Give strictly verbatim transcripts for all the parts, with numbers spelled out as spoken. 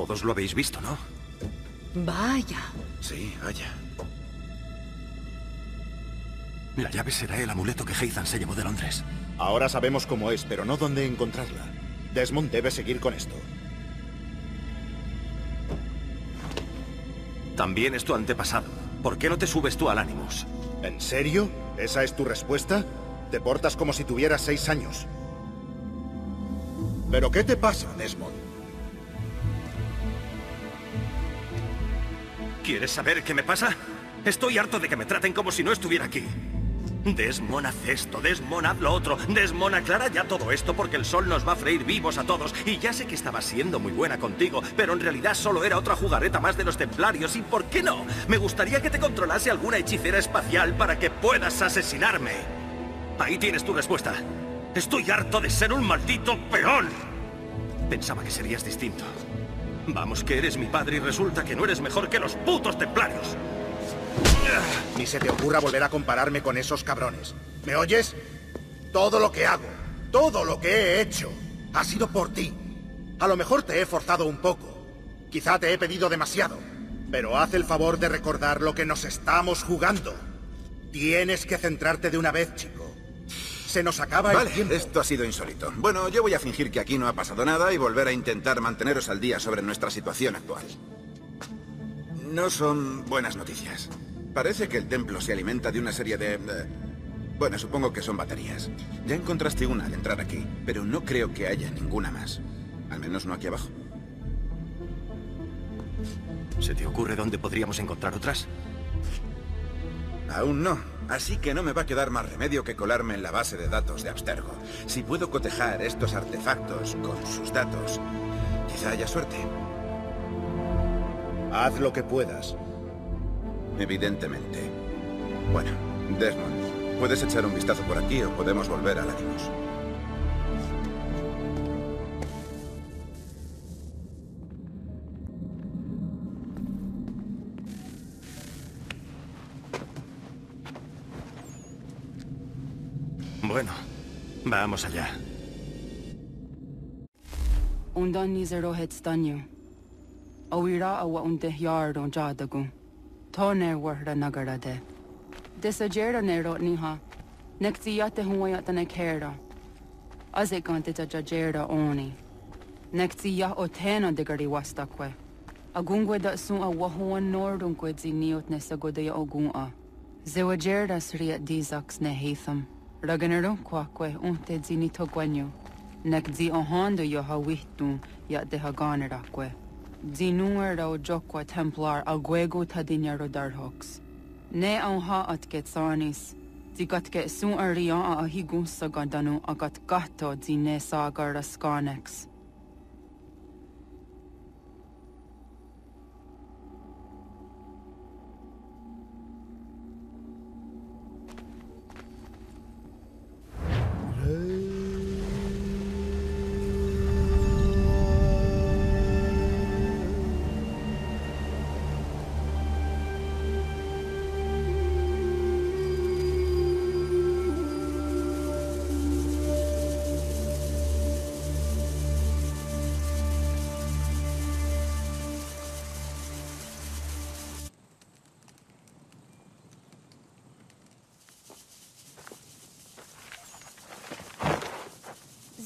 Todos lo habéis visto, ¿no? Vaya. Sí, vaya. La llave será el amuleto que Haytham se llevó de Londres. Ahora sabemos cómo es, pero no dónde encontrarla. Desmond debe seguir con esto. También es tu antepasado. ¿Por qué no te subes tú al Animus? ¿En serio? ¿Esa es tu respuesta? Te portas como si tuvieras seis años. ¿Pero qué te pasa, Desmond? ¿Quieres saber qué me pasa? Estoy harto de que me traten como si no estuviera aquí. Desmond, haz esto, Desmond, haz lo otro, Desmond, aclara ya todo esto porque el sol nos va a freír vivos a todos. Y ya sé que estaba siendo muy buena contigo, pero en realidad solo era otra jugarreta más de los templarios. ¿Y por qué no? Me gustaría que te controlase alguna hechicera espacial para que puedas asesinarme. Ahí tienes tu respuesta. Estoy harto de ser un maldito peón. Pensaba que serías distinto. Vamos, que eres mi padre y resulta que no eres mejor que los putos templarios. Ni se te ocurra volver a compararme con esos cabrones. ¿Me oyes? Todo lo que hago, todo lo que he hecho, ha sido por ti. A lo mejor te he forzado un poco. Quizá te he pedido demasiado. Pero haz el favor de recordar lo que nos estamos jugando. Tienes que centrarte de una vez, chico. Se nos acaba el tiempo. Vale, esto ha sido insólito. Bueno, yo voy a fingir que aquí no ha pasado nada y volver a intentar manteneros al día sobre nuestra situación actual. No son buenas noticias. Parece que el templo se alimenta de una serie de... de... Bueno, supongo que son baterías. Ya encontraste una al entrar aquí, pero no creo que haya ninguna más. Al menos no aquí abajo. ¿Se te ocurre dónde podríamos encontrar otras? Aún no. Así que no me va a quedar más remedio que colarme en la base de datos de Abstergo. Si puedo cotejar estos artefactos con sus datos, quizá haya suerte. Haz lo que puedas. Evidentemente. Bueno, Desmond, puedes echar un vistazo por aquí o podemos volver al Animus. Bueno, vamos allá. Undan Awira awa unteh yar don jadagun. Toner warda nagarade. Desajera nero niha. Nexiyate huayatane kera. Azekante tajajera oni. Nexiya otena de gariwastakwe. Agungwe da sun awahuan nordun kwezi niot nesagodeya ogun'a. Zewajera sriat dizax nehitham. Raganero kwakwe unte zinitogwenyo. Nexi ohando yohawihtun yat dehaganerakwe. Dinuera o Jokwa Templar Alguego Tadinero Darhox. Ne Anha at Ketsanis. Zikatke Sun Arian a Higun Sagandanu Agatgato Dine Sagar Ascanex.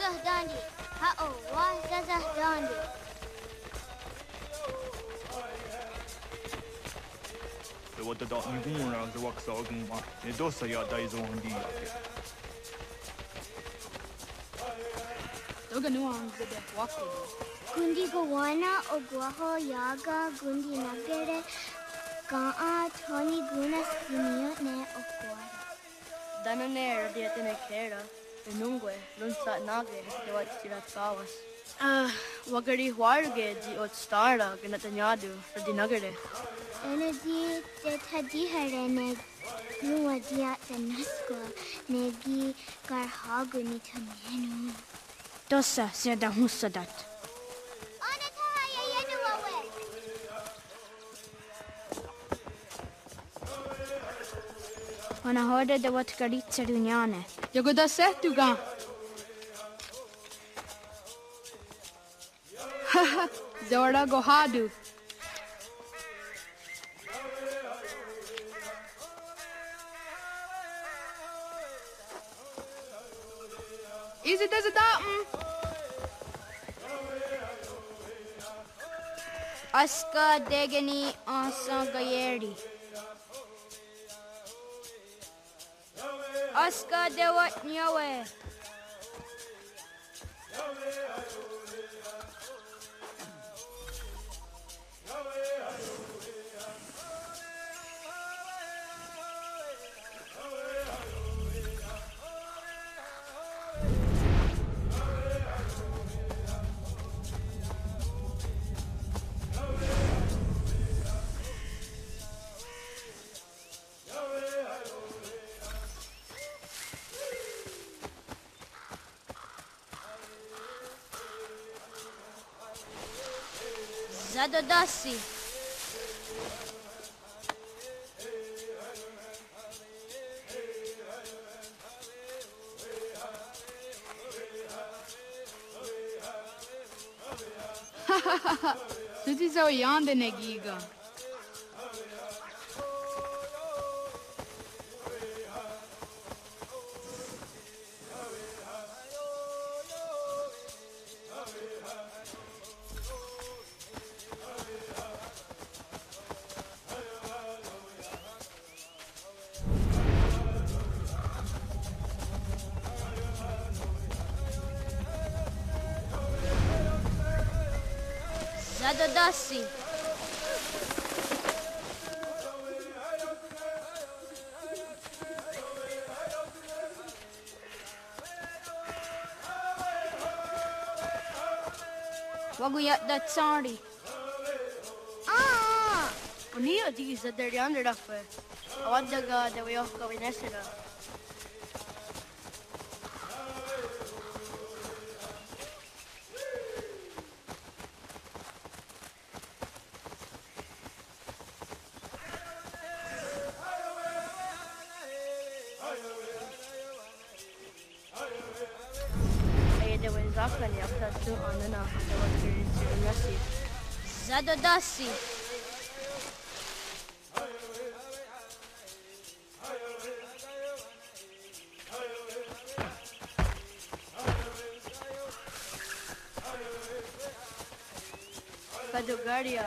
زهداني هاو وازا زهداني ودا دا نقول عن ذوق ساقم ندوس يا دايزون دي توقع نوعاً زده واقعي كندي قوانا وقواه ياغا كندي نقره كاعة توني قونا سكينيو نه وقواه دانا نه رديت نكره نونغوه لنسا ناغره دوات تيرات ساواس وقري وارغي جي اوتستارا كنتنيادو ردي نقره Energy that had diharene, no idea the Nasco, Negi, Garhaguni Tameno. Dosa said the Husadat. On a tie, I do away. On a horde the Watkaritsa Duniane. You could have said to go. Haha, Zora Gohadu. Easy does it up. Aska Degani on Sangayeri. Aska Dewat Nyawe. Dodassi. Hahaha, tu te zoiando, neguiga. Dodassi. Waguyat that sorry. Ah, Neo dies that they're under the fur. I want the god that we all go in Esera. Dodassi. Padugaria.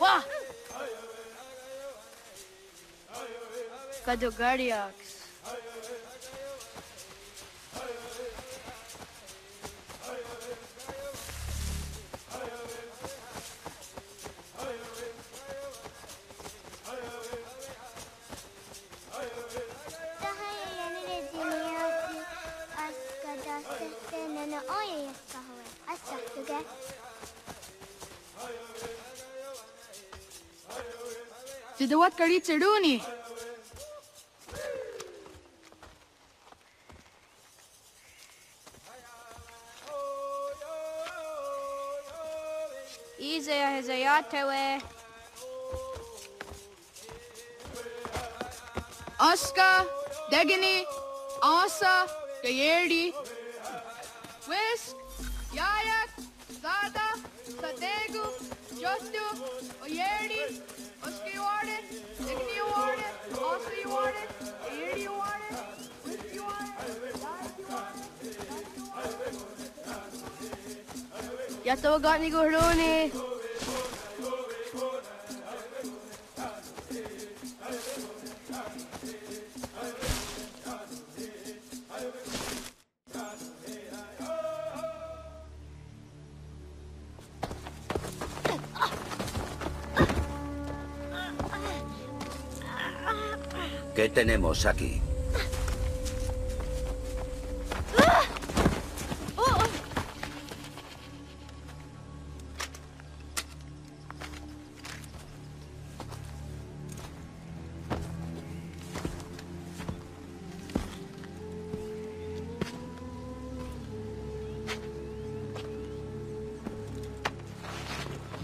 Wah! Padugaria. What are you doing? Easy as a yachtway. Oscar, Dagini, Asa, Gayerdi, Whisk, Yayak, Zada, Sategu, Jostu, Oyerdi. Oski Warden, Digni Warden, Ossi Warden, Erie Warden, Whiskey Warden, ¡Ya todos ganan, gorrones! ¿Qué tenemos aquí?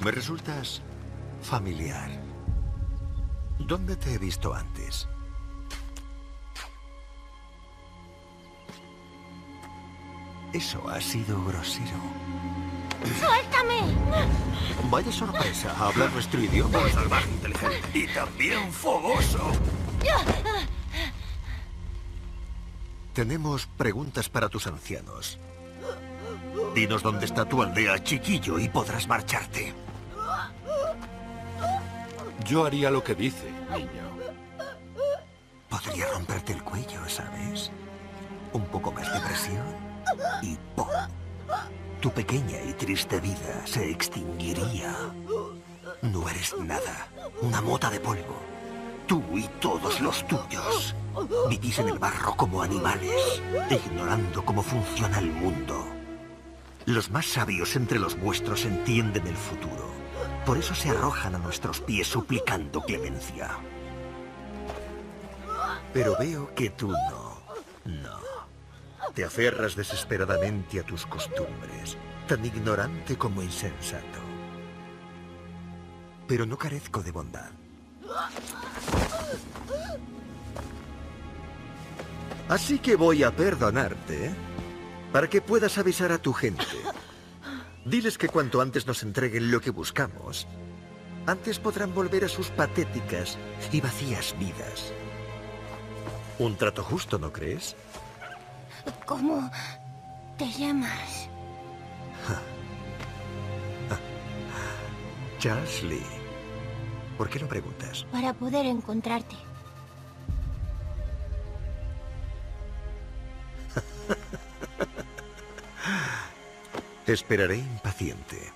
Me resultas familiar. ¿Dónde te he visto antes? Eso ha sido grosero. ¡Suéltame! Vaya sorpresa, hablar nuestro idioma. Salvaje, inteligente y también fogoso. Tenemos preguntas para tus ancianos. Dinos dónde está tu aldea, chiquillo, y podrás marcharte. Yo haría lo que dice, niño. Podría romperte el cuello, ¿sabes? Un poco más de presión. Y ¡pum! Tu pequeña y triste vida se extinguiría. No eres nada, una mota de polvo. Tú y todos los tuyos vivís en el barro como animales, ignorando cómo funciona el mundo. Los más sabios entre los vuestros entienden el futuro. Por eso se arrojan a nuestros pies suplicando clemencia. Pero veo que tú no, no. Te aferras desesperadamente a tus costumbres, tan ignorante como insensato. Pero no carezco de bondad. Así que voy a perdonarte, ¿eh? Para que puedas avisar a tu gente. Diles que cuanto antes nos entreguen lo que buscamos, antes podrán volver a sus patéticas y vacías vidas. Un trato justo, ¿no crees? ¿Cómo te llamas? Charles Lee. ¿Por qué lo preguntas? Para poder encontrarte. Esperaré impaciente.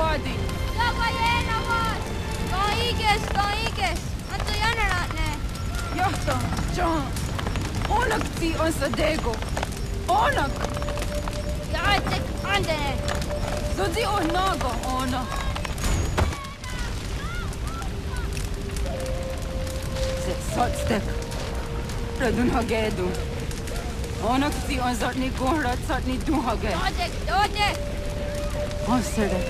body. Don't eat this, don't eat this. Until you're not there. Yachton, John. Onak ti on Sadego. Onak. You're sick on there. So the Onago, Onak. The salt step. Radun Hagedu. Onak ti on Zatni Gonrad Satni Duhage. Dodek, Dodek. On Sedek.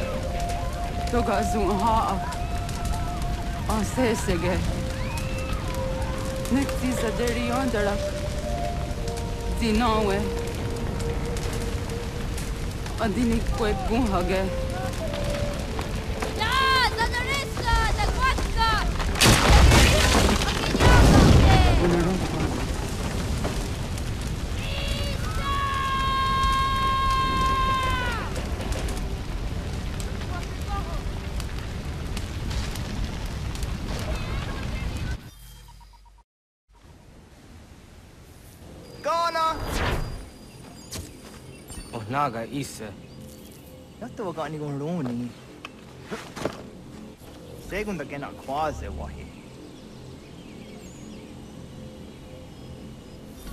Togazun Haak. On sait ce que n'est que ça derrière de la dinoue on dit ni quoi bon hague là ça derrière ça de quoi ça Naga Isa. That's the one you're going to Second again, I quasi wahi.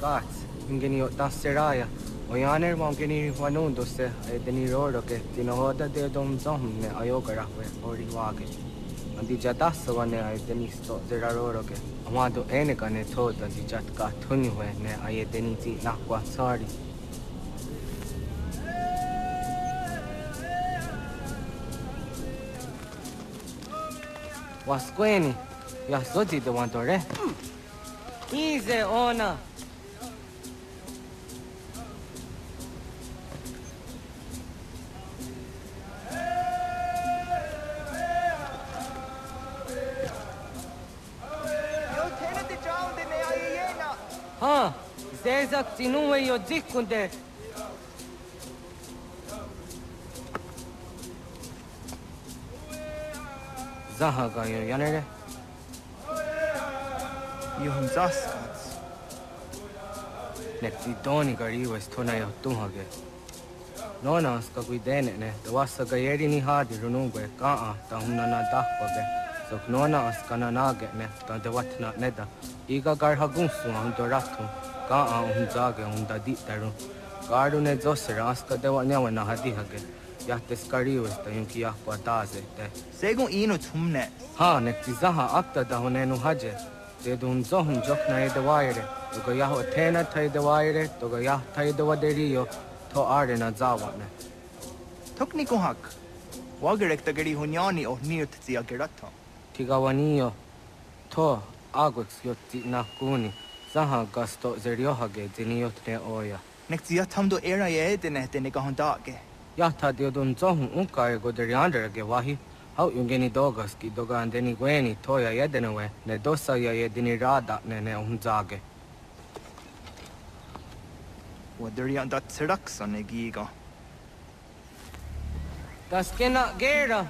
That's Ingenio Tasseraya. Oyaner Mongeni Wanundose, Edeni Rodoke, Tinoda de Dom Zom, Ayogara, or Iwagi. And the Jatasa one, Edeni Stot de Raroke. Amado Enegan told that the Jatka Tunue, Ayedeni Nakwa Sari. Wasqueni, ya soy de Wantore. Easy, Ona. Yo tengo de John de Neayena. Ah, Zezak Tinue, yo dicunde. Zahaga, yo ya le. Yo hum zaskas. Nekti doni gari was tona yo tunhage. No na ska guidene ne. Dawasa gayeri ni hadi runungwe ka a ta humna na dahpage. Sok no na ska na nage ne. Ta dewatna neda. Iga gar hagunsu hum doratu. Ka a hum zage hum dadi taru. Garu ne zosra ska dewanya wana hadi hage. Ya te escarió esta y un kia cuataze. Según ino tumne. Ha, nectizaha acta da honenu haje. De dun zohun joknae de wire. Togayaho tena tai de wire. Togayah tai de waderio. To arena zawane. Tokniko hak. Wagerek tagari hunyani o nirt ziagerata. Tigawanio. To aguex yoti nakuni. Zaha gasto zeriohage de niotne oya. Nectiatamdo era yedene de negahondake. Ya está de un zoom un cargo de riander que wahi. How you geni dogas que dogan deni gueni toya yedenwe, ne dosa ya yedini rada nene unzage. Wadrian dat seraxa negiga. Das kena gera.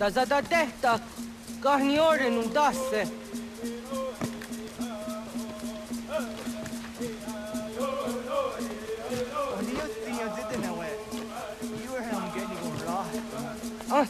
Tazada tehta, kahnioren un dasse. Ah.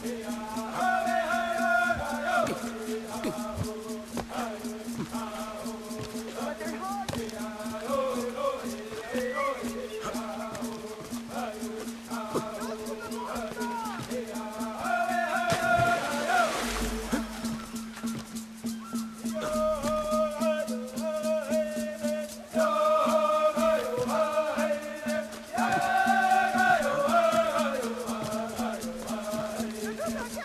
Let's go.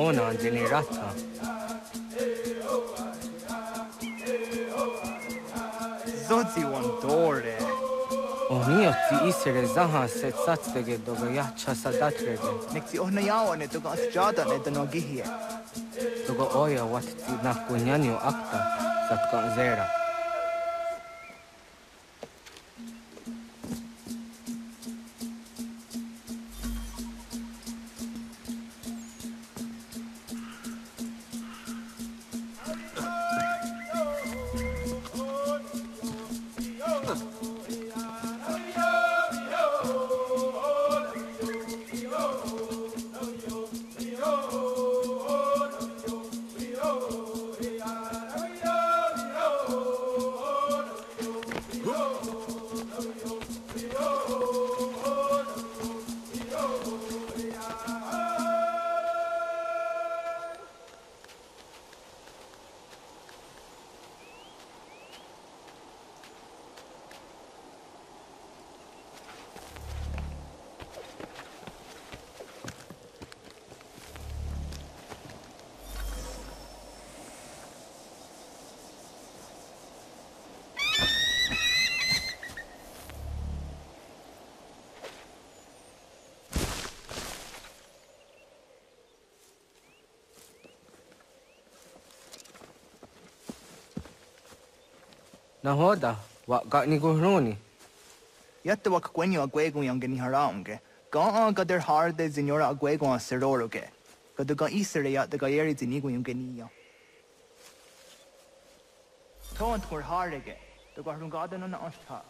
ona generata. Zodzi wandore. Onio ti isere zaha se satstege dogojača sadatrege. Nek ti ohna javane toga asjadane da nogihije. Toga oja wat ti nakunjanju akta satka zera. Nahoda, wakak ni guhruni. Yatte wak kwenyo agwego yange ni haramge. Kaan ga der harde zinyora agwego an seroroge. Gadu ga isere yatte ga yeri zinigo yange niya. Taunt kur harege. Duga harunga adana na ashta.